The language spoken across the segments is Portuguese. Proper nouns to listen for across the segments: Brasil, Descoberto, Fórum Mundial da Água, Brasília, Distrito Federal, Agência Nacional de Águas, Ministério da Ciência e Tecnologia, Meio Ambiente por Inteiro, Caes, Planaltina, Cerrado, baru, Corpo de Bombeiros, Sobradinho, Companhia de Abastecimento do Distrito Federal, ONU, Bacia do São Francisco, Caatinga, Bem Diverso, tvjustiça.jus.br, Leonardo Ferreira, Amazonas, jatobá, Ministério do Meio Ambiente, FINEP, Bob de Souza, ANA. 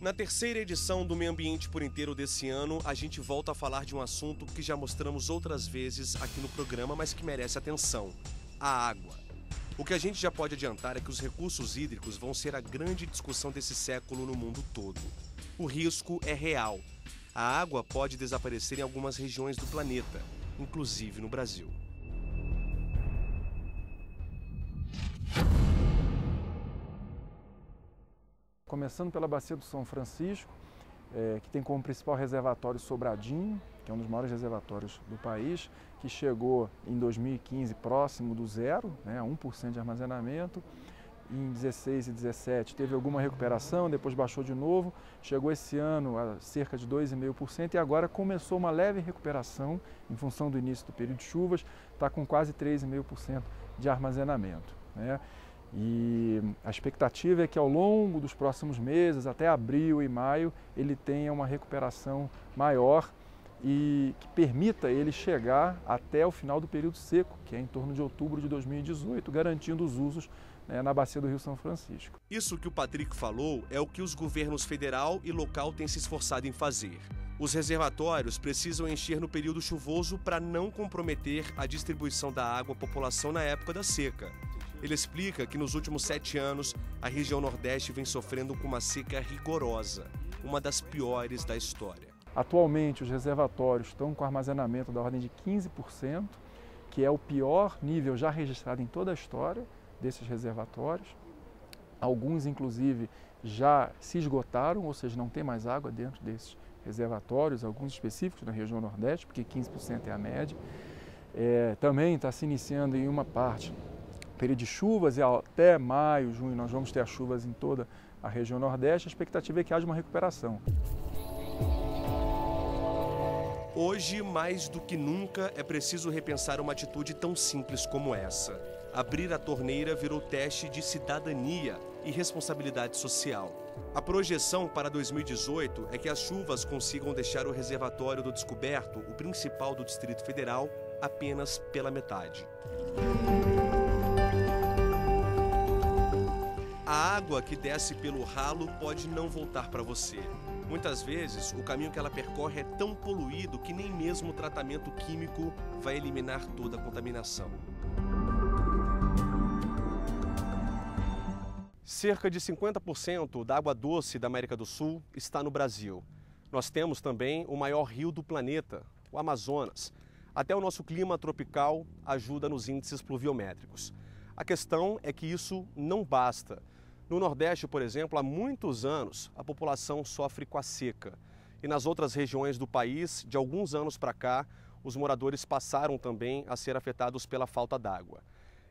Na terceira edição do Meio Ambiente por Inteiro desse ano, a gente volta a falar de um assunto que já mostramos outras vezes aqui no programa, mas que merece atenção: a água. O que a gente já pode adiantar é que os recursos hídricos vão ser a grande discussão desse século no mundo todo. O risco é real. A água pode desaparecer em algumas regiões do planeta, inclusive no Brasil. Começando pela Bacia do São Francisco, que tem como principal reservatório Sobradinho, que é um dos maiores reservatórios do país, que chegou em 2015 próximo do zero, né, 1% de armazenamento. Em 16 e 17 teve alguma recuperação, depois baixou de novo, chegou esse ano a cerca de 2,5% e agora começou uma leve recuperação em função do início do período de chuvas, está com quase 3,5% de armazenamento, né? E a expectativa é que ao longo dos próximos meses, até abril e maio, ele tenha uma recuperação maior e que permita ele chegar até o final do período seco, que é em torno de outubro de 2018, garantindo os usos, né, na Bacia do Rio São Francisco. Isso que o Patrick falou é o que os governos federal e local têm se esforçado em fazer. Os reservatórios precisam encher no período chuvoso para não comprometer a distribuição da água à população na época da seca. Ele explica que nos últimos 7 anos, a região Nordeste vem sofrendo com uma seca rigorosa, uma das piores da história. Atualmente, os reservatórios estão com armazenamento da ordem de 15%, que é o pior nível já registrado em toda a história desses reservatórios. Alguns, inclusive, já se esgotaram, ou seja, não tem mais água dentro desses reservatórios, alguns específicos na região Nordeste, porque 15% é a média. Também está se iniciando em uma parte período de chuvas, e até maio, junho, nós vamos ter as chuvas em toda a região Nordeste. A expectativa é que haja uma recuperação. Hoje, mais do que nunca, é preciso repensar uma atitude tão simples como essa. Abrir a torneira virou teste de cidadania e responsabilidade social. A projeção para 2018 é que as chuvas consigam deixar o reservatório do Descoberto, o principal do Distrito Federal, apenas pela metade. A água que desce pelo ralo pode não voltar para você. Muitas vezes, o caminho que ela percorre é tão poluído que nem mesmo o tratamento químico vai eliminar toda a contaminação. Cerca de 50% da água doce da América do Sul está no Brasil. Nós temos também o maior rio do planeta, o Amazonas. Até o nosso clima tropical ajuda nos índices pluviométricos. A questão é que isso não basta. No Nordeste, por exemplo, há muitos anos a população sofre com a seca. E nas outras regiões do país, de alguns anos para cá, os moradores passaram também a ser afetados pela falta d'água.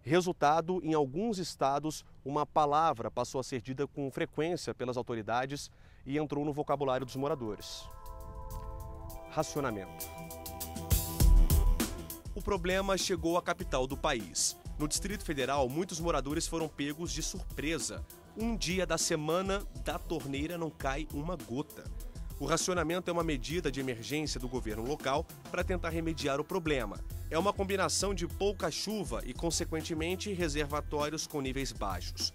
Resultado, em alguns estados, uma palavra passou a ser dita com frequência pelas autoridades e entrou no vocabulário dos moradores: racionamento. O problema chegou à capital do país. No Distrito Federal, muitos moradores foram pegos de surpresa. Um dia da semana, da torneira não cai uma gota. O racionamento é uma medida de emergência do governo local para tentar remediar o problema. É uma combinação de pouca chuva e, consequentemente, reservatórios com níveis baixos.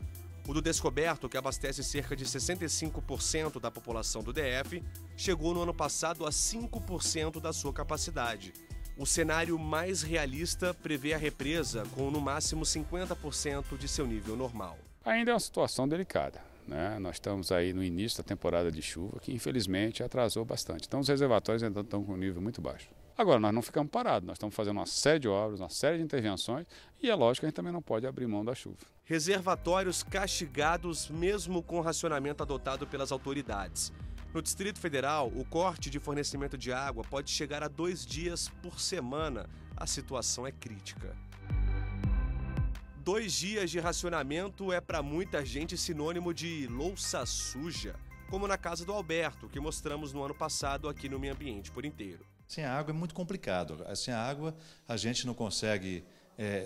O do Descoberto, que abastece cerca de 65% da população do DF, chegou no ano passado a 5% da sua capacidade. O cenário mais realista prevê a represa com, no máximo, 50% de seu nível normal. Ainda é uma situação delicada, né? Nós estamos aí no início da temporada de chuva, que infelizmente atrasou bastante. Então os reservatórios ainda estão com um nível muito baixo. Agora, nós não ficamos parados, nós estamos fazendo uma série de obras, uma série de intervenções, e é lógico que a gente também não pode abrir mão da chuva. Reservatórios castigados mesmo com o racionamento adotado pelas autoridades. No Distrito Federal, o corte de fornecimento de água pode chegar a 2 dias por semana. A situação é crítica. 2 dias de racionamento é para muita gente sinônimo de louça suja, como na casa do Alberto, que mostramos no ano passado aqui no Meio Ambiente por Inteiro. Sem a água é muito complicado. Sem a água a gente não consegue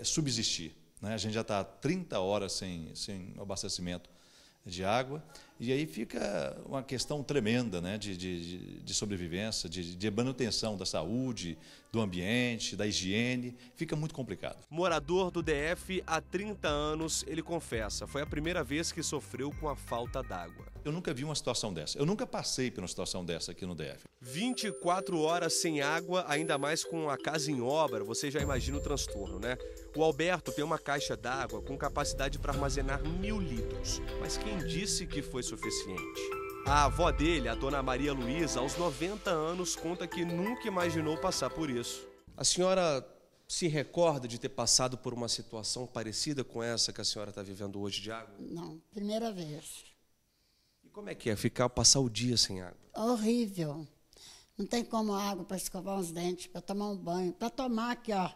subsistir, né? A gente já está 30 horas sem abastecimento de água. E aí fica uma questão tremenda, né, de sobrevivência, de manutenção da saúde, do ambiente, da higiene. Fica muito complicado. Morador do DF há 30 anos, ele confessa, foi a primeira vez que sofreu com a falta d'água. Eu nunca vi uma situação dessa. Eu nunca passei por uma situação dessa aqui no DF. 24 horas sem água, ainda mais com a casa em obra, você já imagina o transtorno, né? O Alberto tem uma caixa d'água com capacidade para armazenar 1000 litros. Mas quem disse que foi suficiente? A avó dele, a dona Maria Luísa, aos 90 anos, conta que nunca imaginou passar por isso. A senhora se recorda de ter passado por uma situação parecida com essa que a senhora está vivendo hoje de água? Não, primeira vez. E como é que é passar o dia sem água? Horrível. Não tem como água para escovar os dentes, para tomar um banho, para tomar aqui, ó.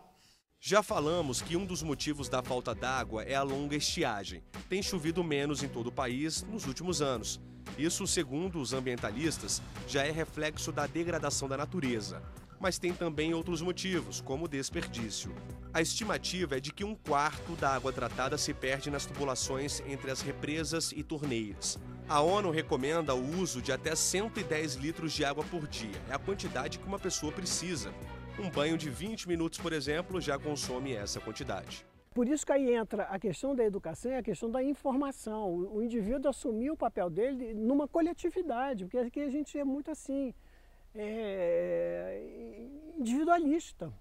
Já falamos que um dos motivos da falta d'água é a longa estiagem. Tem chovido menos em todo o país nos últimos anos. Isso, segundo os ambientalistas, já é reflexo da degradação da natureza. Mas tem também outros motivos, como o desperdício. A estimativa é de que 1/4 da água tratada se perde nas tubulações entre as represas e torneiras. A ONU recomenda o uso de até 110 litros de água por dia. É a quantidade que uma pessoa precisa. Um banho de 20 minutos, por exemplo, já consome essa quantidade. Por isso que aí entra a questão da educação e a questão da informação. O indivíduo assumir o papel dele numa coletividade, porque aqui a gente é muito assim, individualista.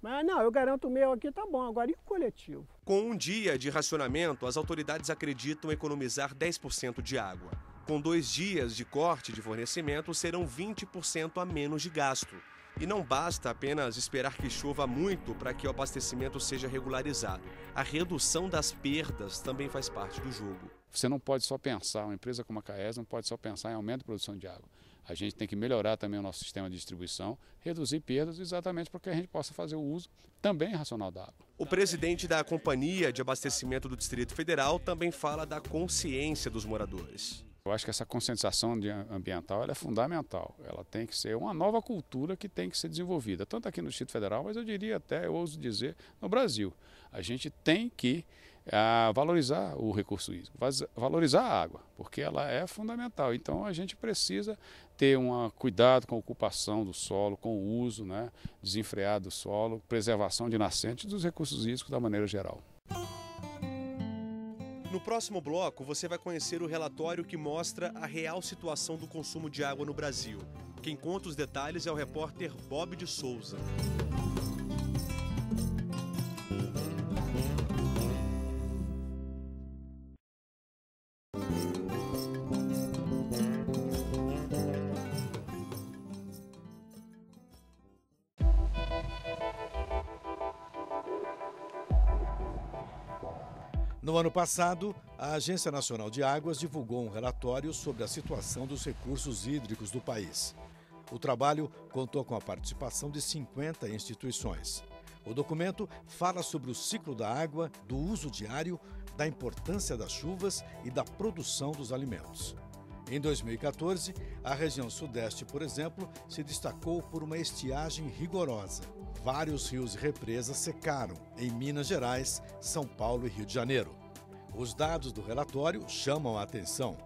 Mas não, eu garanto o meu aqui, tá bom, agora e o coletivo? Com um dia de racionamento, as autoridades acreditam economizar 10% de água. Com 2 dias de corte de fornecimento, serão 20% a menos de gasto. E não basta apenas esperar que chova muito para que o abastecimento seja regularizado. A redução das perdas também faz parte do jogo. Você não pode só pensar, uma empresa como a Caes não pode só pensar em aumento de produção de água. A gente tem que melhorar também o nosso sistema de distribuição, reduzir perdas exatamente para que a gente possa fazer o uso também racional da água. O presidente da Companhia de Abastecimento do Distrito Federal também fala da consciência dos moradores. Eu acho que essa conscientização ambiental ela é fundamental. Ela tem que ser uma nova cultura que tem que ser desenvolvida, tanto aqui no Distrito Federal, mas eu diria até, eu ouso dizer, no Brasil. A gente tem que valorizar o recurso hídrico, valorizar a água, porque ela é fundamental. Então a gente precisa ter um cuidado com a ocupação do solo, com o uso, né, desenfreado do solo, preservação de nascentes dos recursos hídricos da maneira geral. No próximo bloco, você vai conhecer o relatório que mostra a real situação do consumo de água no Brasil. Quem conta os detalhes é o repórter Bob de Souza. No ano passado, a Agência Nacional de Águas divulgou um relatório sobre a situação dos recursos hídricos do país. O trabalho contou com a participação de 50 instituições. O documento fala sobre o ciclo da água, do uso diário, da importância das chuvas e da produção dos alimentos. Em 2014, a região Sudeste, por exemplo, se destacou por uma estiagem rigorosa. Vários rios e represas secaram em Minas Gerais, São Paulo e Rio de Janeiro. Os dados do relatório chamam a atenção.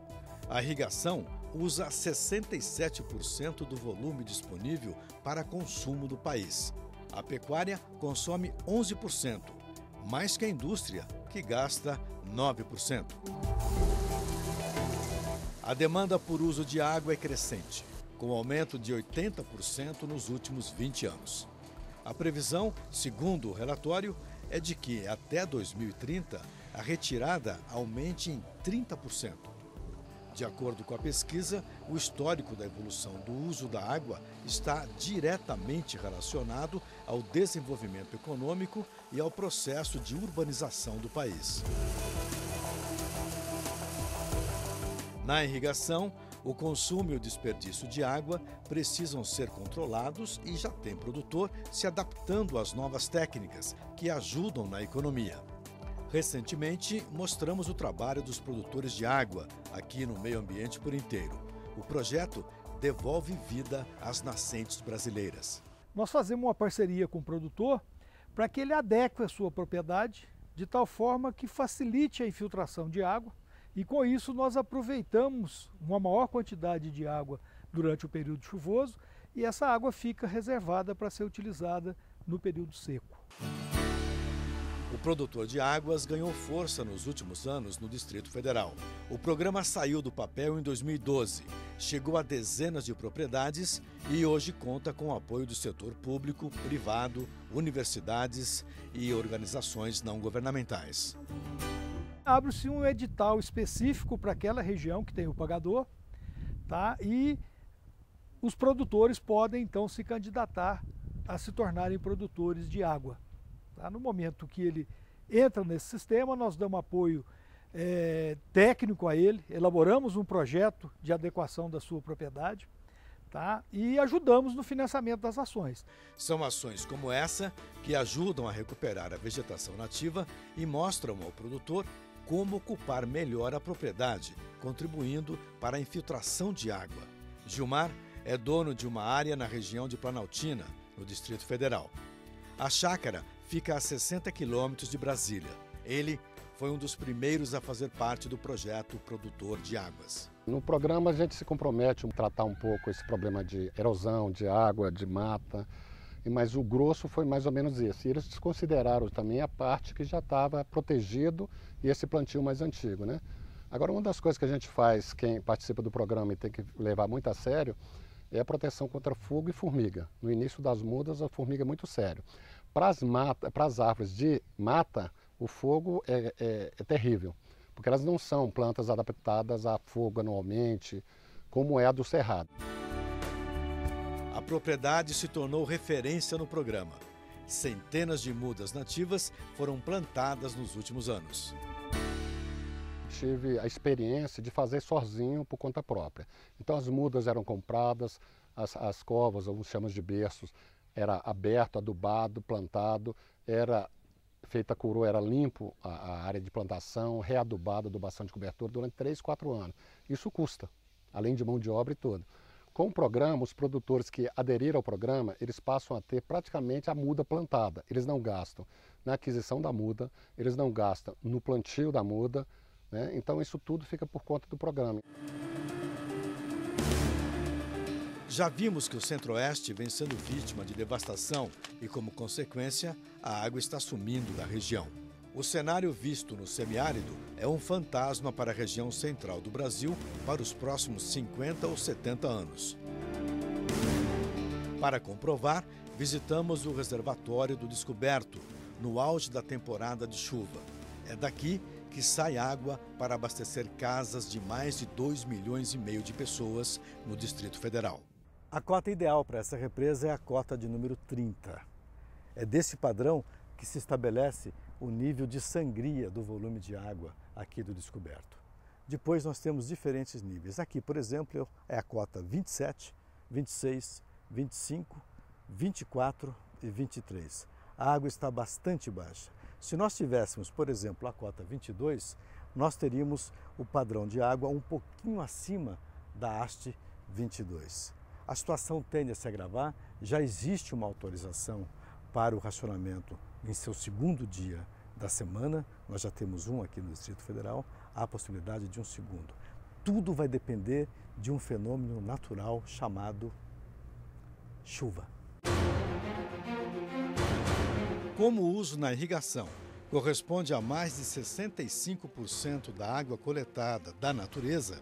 A irrigação usa 67% do volume disponível para consumo do país. A pecuária consome 11%, mais que a indústria, que gasta 9%. A demanda por uso de água é crescente, com aumento de 80% nos últimos 20 anos. A previsão, segundo o relatório, é de que até 2030 a retirada aumente em 30%. De acordo com a pesquisa, o histórico da evolução do uso da água está diretamente relacionado ao desenvolvimento econômico e ao processo de urbanização do país. Na irrigação, o consumo e o desperdício de água precisam ser controlados e já tem produtor se adaptando às novas técnicas que ajudam na economia. Recentemente, mostramos o trabalho dos produtores de água aqui no Meio Ambiente por Inteiro. O projeto devolve vida às nascentes brasileiras. Nós fazemos uma parceria com o produtor para que ele adeque a sua propriedade de tal forma que facilite a infiltração de água, E com isso nós aproveitamos uma maior quantidade de água durante o período chuvoso e essa água fica reservada para ser utilizada no período seco. O produtor de águas ganhou força nos últimos anos no Distrito Federal. O programa saiu do papel em 2012, chegou a dezenas de propriedades e hoje conta com o apoio do setor público, privado, universidades e organizações não governamentais. Abre-se um edital específico para aquela região que tem o pagador, tá? E os produtores podem então se candidatar a se tornarem produtores de água. Tá? No momento que ele entra nesse sistema, nós damos apoio técnico a ele, elaboramos um projeto de adequação da sua propriedade, tá? E ajudamos no financiamento das ações. São ações como essa que ajudam a recuperar a vegetação nativa e mostram ao produtor como ocupar melhor a propriedade, contribuindo para a infiltração de água. Gilmar é dono de uma área na região de Planaltina, no Distrito Federal. A chácara fica a 60 quilômetros de Brasília. Ele foi um dos primeiros a fazer parte do projeto Produtor de Águas. No programa a gente se compromete a tratar um pouco esse problema de erosão, de água, de mata, mas o grosso foi mais ou menos esse. E eles desconsideraram também a parte que já estava protegido e esse plantio mais antigo, né? Agora, uma das coisas que a gente faz, quem participa do programa e tem que levar muito a sério, é a proteção contra fungo e formiga. No início das mudas, a formiga é muito sério. Para as árvores de mata, o fogo é terrível, porque elas não são plantas adaptadas a fogo anualmente, como é a do Cerrado. A propriedade se tornou referência no programa. Centenas de mudas nativas foram plantadas nos últimos anos. Tive a experiência de fazer sozinho por conta própria. Então as mudas eram compradas, as covas, alguns chamam de berços, era aberto, adubado, plantado, era feita a coroa, era limpo a área de plantação, readubada, adubação de cobertura durante 3 a 4 anos. Isso custa, além de mão de obra e tudo. Com o programa, os produtores que aderiram ao programa, eles passam a ter praticamente a muda plantada. Eles não gastam na aquisição da muda, eles não gastam no plantio da muda, né? Então isso tudo fica por conta do programa. Já vimos que o Centro-Oeste vem sendo vítima de devastação e, como consequência, a água está sumindo da região. O cenário visto no semiárido é um fantasma para a região central do Brasil para os próximos 50 ou 70 anos. Para comprovar, visitamos o reservatório do Descoberto, no auge da temporada de chuva. É daqui que sai água para abastecer casas de mais de 2,5 milhões de pessoas no Distrito Federal. A cota ideal para essa represa é a cota de número 30. É desse padrão que se estabelece o nível de sangria do volume de água aqui do Descoberto. Depois nós temos diferentes níveis. Aqui, por exemplo, é a cota 27, 26, 25, 24 e 23. A água está bastante baixa. Se nós tivéssemos, por exemplo, a cota 22, nós teríamos o padrão de água um pouquinho acima da haste 22. A situação tende a se agravar, já existe uma autorização para o racionamento em seu segundo dia da semana, nós já temos um aqui no Distrito Federal, há a possibilidade de um segundo. Tudo vai depender de um fenômeno natural chamado chuva. Como o uso na irrigação corresponde a mais de 65% da água coletada da natureza,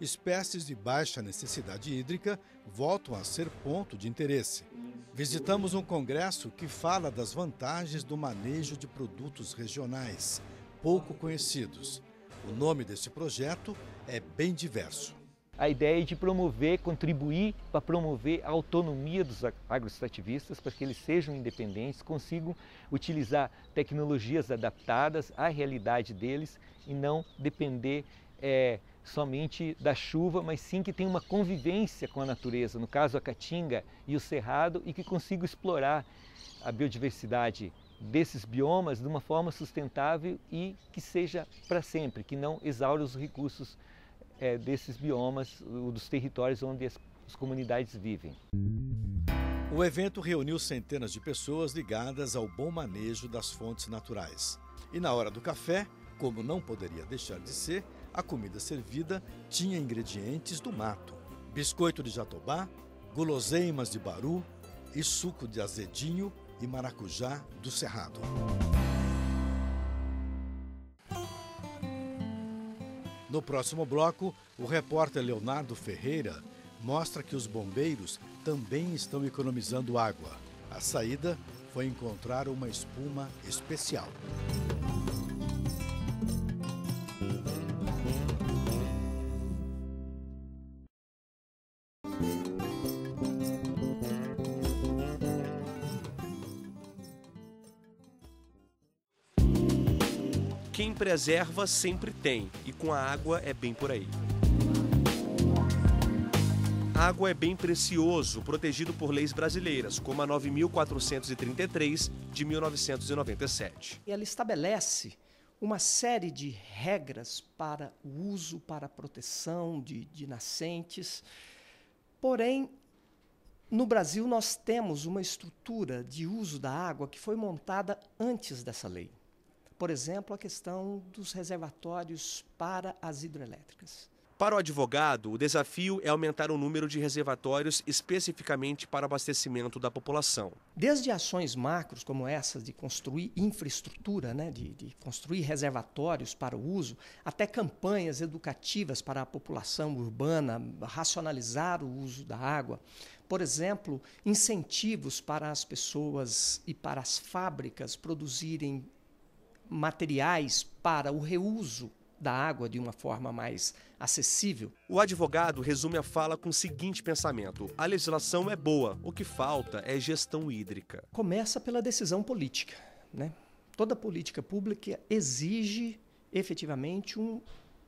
espécies de baixa necessidade hídrica voltam a ser ponto de interesse. Visitamos um congresso que fala das vantagens do manejo de produtos regionais, pouco conhecidos. O nome desse projeto é Bem Diverso. A ideia é de promover, contribuir para promover a autonomia dos agroextrativistas, para que eles sejam independentes, consigam utilizar tecnologias adaptadas à realidade deles e não depender somente da chuva, mas sim que tenha uma convivência com a natureza, no caso a Caatinga e o Cerrado, e que consigam explorar a biodiversidade desses biomas de uma forma sustentável e que seja para sempre, que não exaure os recursos desses biomas, dos territórios onde as comunidades vivem. O evento reuniu centenas de pessoas ligadas ao bom manejo das fontes naturais. E na hora do café, como não poderia deixar de ser, a comida servida tinha ingredientes do mato. Biscoito de jatobá, guloseimas de baru e suco de azedinho e maracujá do Cerrado. No próximo bloco, o repórter Leonardo Ferreira mostra que os bombeiros também estão economizando água. A saída foi encontrar uma espuma especial. Quem preserva sempre tem, e com a água é bem por aí. A água é bem precioso, protegido por leis brasileiras, como a 9.433, de 1997. Ela estabelece uma série de regras para o uso, para a proteção de nascentes. Porém, no Brasil nós temos uma estrutura de uso da água que foi montada antes dessa lei. Por exemplo, a questão dos reservatórios para as hidrelétricas. Para o advogado, o desafio é aumentar o número de reservatórios especificamente para abastecimento da população. Desde ações macros como essa de construir infraestrutura, de construir reservatórios para o uso, até campanhas educativas para a população urbana, racionalizar o uso da água. Por exemplo, incentivos para as pessoas e para as fábricas produzirem materiais para o reuso da água de uma forma mais acessível. O advogado resume a fala com o seguinte pensamento: a legislação é boa, o que falta é gestão hídrica. Começa pela decisão política, né? Toda política pública exige efetivamente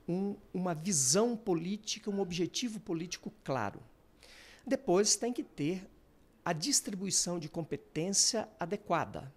uma visão política, um objetivo político claro. Depois tem que ter a distribuição de competência adequada,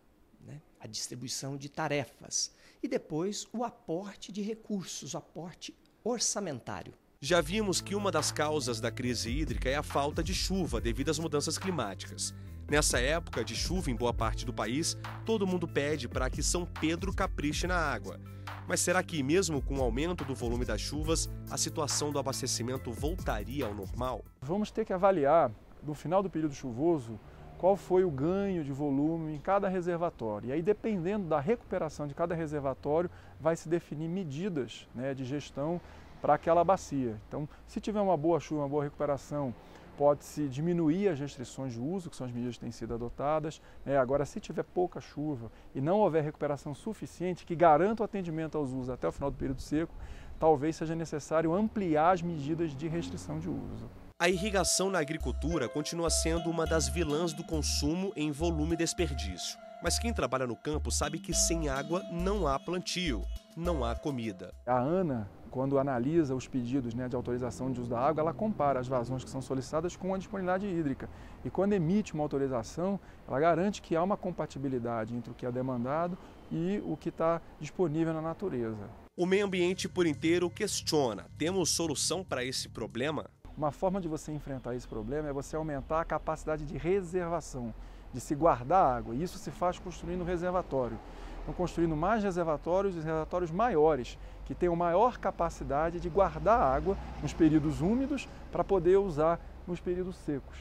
a distribuição de tarefas e depois o aporte de recursos, o aporte orçamentário. Já vimos que uma das causas da crise hídrica é a falta de chuva devido às mudanças climáticas. Nessa época de chuva em boa parte do país, todo mundo pede para que São Pedro capriche na água. Mas será que mesmo com o aumento do volume das chuvas, a situação do abastecimento voltaria ao normal? Vamos ter que avaliar, no final do período chuvoso, qual foi o ganho de volume em cada reservatório. E aí, dependendo da recuperação de cada reservatório, vai se definir medidas, de gestão para aquela bacia. Então, se tiver uma boa chuva, uma boa recuperação, pode-se diminuir as restrições de uso, que são as medidas que têm sido adotadas. Agora, se tiver pouca chuva e não houver recuperação suficiente, que garanta o atendimento aos usos até o final do período seco, talvez seja necessário ampliar as medidas de restrição de uso. A irrigação na agricultura continua sendo uma das vilãs do consumo em volume e desperdício. Mas quem trabalha no campo sabe que sem água não há plantio, não há comida. A ANA, quando analisa os pedidos de autorização de uso da água, ela compara as vazões que são solicitadas com a disponibilidade hídrica. E quando emite uma autorização, ela garante que há uma compatibilidade entre o que é demandado e o que está disponível na natureza. O meio ambiente por inteiro questiona: temos solução para esse problema? Uma forma de você enfrentar esse problema é você aumentar a capacidade de reservação, de se guardar água. E isso se faz construindo reservatório. Então, construindo mais reservatórios e reservatórios maiores, que tenham maior capacidade de guardar água nos períodos úmidos para poder usar nos períodos secos.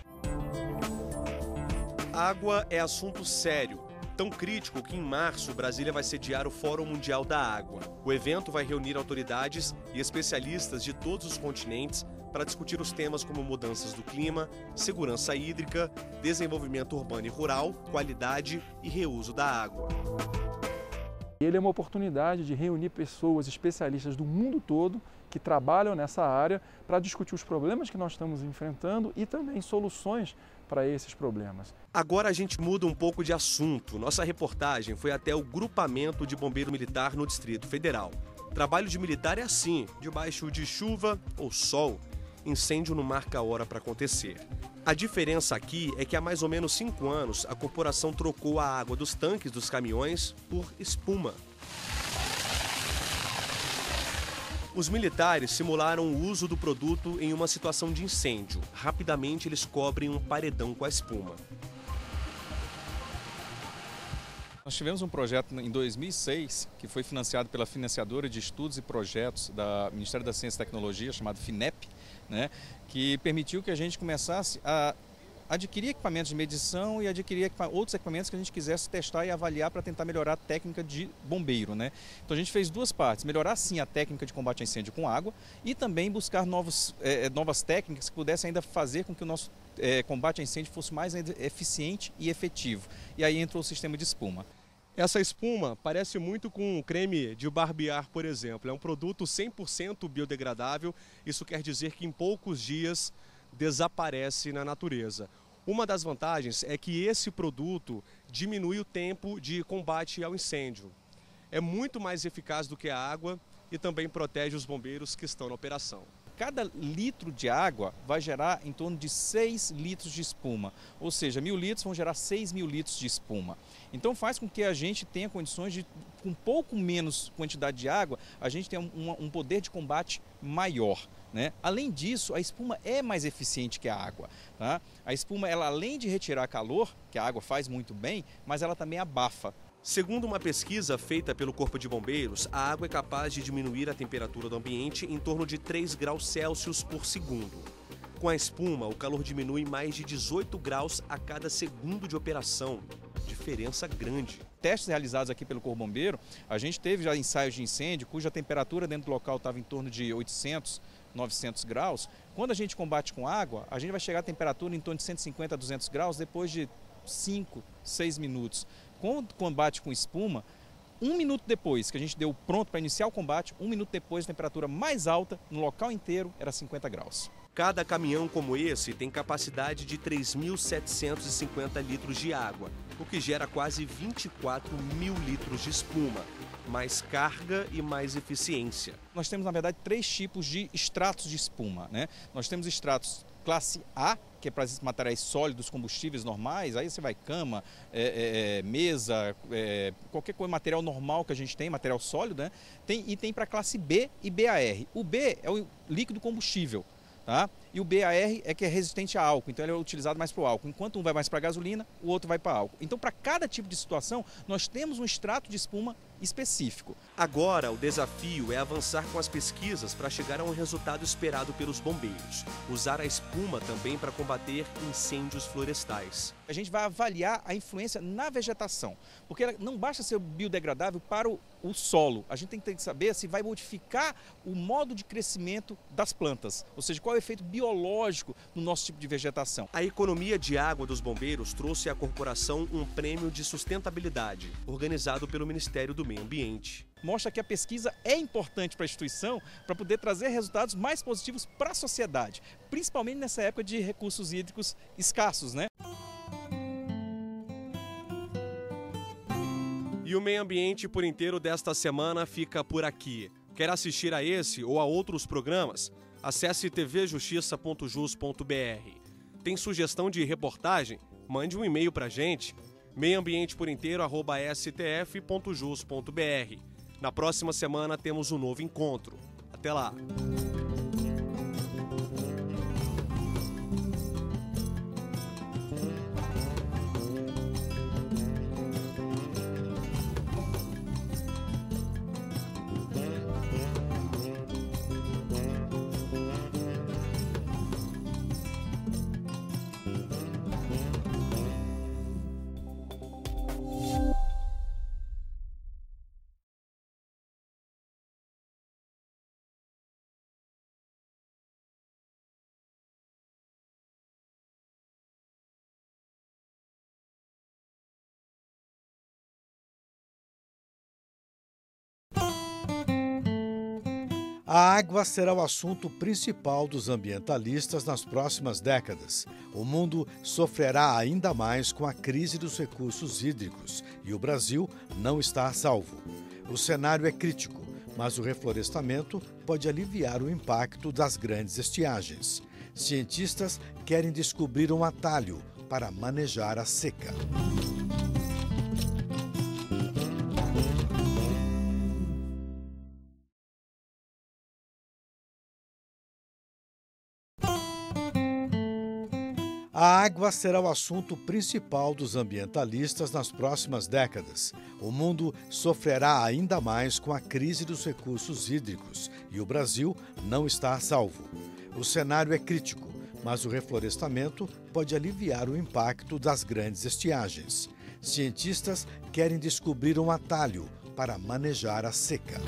Água é assunto sério. Tão crítico que em março Brasília vai sediar o Fórum Mundial da Água. O evento vai reunir autoridades e especialistas de todos os continentes para discutir os temas como mudanças do clima, segurança hídrica, desenvolvimento urbano e rural, qualidade e reuso da água. Ele é uma oportunidade de reunir pessoas especialistas do mundo todo que trabalham nessa área para discutir os problemas que nós estamos enfrentando e também soluções para esses problemas. Agora a gente muda um pouco de assunto. Nossa reportagem foi até o grupamento de bombeiro militar no Distrito Federal. Trabalho de militar é assim, debaixo de chuva ou sol. Incêndio não marca a hora para acontecer. A diferença aqui é que há mais ou menos 5 anos a corporação trocou a água dos tanques dos caminhões por espuma. Os militares simularam o uso do produto em uma situação de incêndio. Rapidamente eles cobrem um paredão com a espuma. Nós tivemos um projeto em 2006 que foi financiado pela financiadora de estudos e projetos do Ministério da Ciência e Tecnologia, chamado FINEP, né, que permitiu que a gente começasse a adquirir equipamentos de medição e adquirir outros equipamentos que a gente quisesse testar e avaliar para tentar melhorar a técnica de bombeiro, né? Então a gente fez duas partes, melhorar sim a técnica de combate a incêndio com água e também buscar novas técnicas que pudessem ainda fazer com que o nosso combate a incêndio fosse mais eficiente e efetivo. E aí entrou o sistema de espuma. Essa espuma parece muito com um creme de barbear, por exemplo. É um produto 100% biodegradável, isso quer dizer que em poucos dias desaparece na natureza. Uma das vantagens é que esse produto diminui o tempo de combate ao incêndio. É muito mais eficaz do que a água e também protege os bombeiros que estão na operação. Cada litro de água vai gerar em torno de 6 litros de espuma, ou seja, 1.000 litros vão gerar 6.000 litros de espuma. Então faz com que a gente tenha condições de, com pouco menos quantidade de água, a gente tenha um poder de combate maior, né? Além disso, a espuma é mais eficiente que a água, tá? A espuma, ela, além de retirar calor, que a água faz muito bem, mas ela também abafa. Segundo uma pesquisa feita pelo Corpo de Bombeiros, a água é capaz de diminuir a temperatura do ambiente em torno de 3 graus Celsius por segundo. Com a espuma, o calor diminui mais de 18 graus a cada segundo de operação. Diferença grande. Testes realizados aqui pelo Corpo Bombeiro, a gente teve já ensaios de incêndio cuja temperatura dentro do local estava em torno de 800, 900 graus. Quando a gente combate com água, a gente vai chegar à temperatura em torno de 150 a 200 graus depois de 5, 6 minutos. Com o combate com espuma, 1 minuto depois que a gente deu pronto para iniciar o combate, 1 minuto depois, a temperatura mais alta no local inteiro era 50 graus. Cada caminhão como esse tem capacidade de 3.750 litros de água, o que gera quase 24.000 litros de espuma. Mais carga e mais eficiência. Nós temos, na verdade, 3 tipos de extratos de espuma, né? Nós temos extratos classe A, que é para materiais sólidos, combustíveis normais, aí você vai cama, mesa, qualquer coisa, material normal que a gente tem, material sólido, né? Tem para classe B e BAR. O B é o líquido combustível, tá? E o BAR é que é resistente a álcool, então ele é utilizado mais para o álcool. Enquanto um vai mais para a gasolina, o outro vai para álcool. Então, para cada tipo de situação, nós temos um extrato de espuma específico. Agora, o desafio é avançar com as pesquisas para chegar a um resultado esperado pelos bombeiros. Usar a espuma também para combater incêndios florestais. A gente vai avaliar a influência na vegetação, porque não basta ser biodegradável para o solo. A gente tem que saber se vai modificar o modo de crescimento das plantas, ou seja, qual é o efeito biológico no nosso tipo de vegetação. A economia de água dos bombeiros trouxe à corporação um prêmio de sustentabilidade, organizado pelo Ministério do Meio Ambiente. Mostra que a pesquisa é importante para a instituição para poder trazer resultados mais positivos para a sociedade, principalmente nessa época de recursos hídricos escassos, né? E o Meio Ambiente por Inteiro desta semana fica por aqui. Quer assistir a esse ou a outros programas? Acesse tvjustiça.jus.br. Tem sugestão de reportagem? Mande um e-mail para a gente, meioambienteporinteiro@stf.jus.br. Na próxima semana temos um novo encontro. Até lá! A água será o assunto principal dos ambientalistas nas próximas décadas. O mundo sofrerá ainda mais com a crise dos recursos hídricos e o Brasil não está a salvo. O cenário é crítico, mas o reflorestamento pode aliviar o impacto das grandes estiagens. Cientistas querem descobrir um atalho para manejar a seca. A água será o assunto principal dos ambientalistas nas próximas décadas. O mundo sofrerá ainda mais com a crise dos recursos hídricos e o Brasil não está a salvo. O cenário é crítico, mas o reflorestamento pode aliviar o impacto das grandes estiagens. Cientistas querem descobrir um atalho para manejar a seca.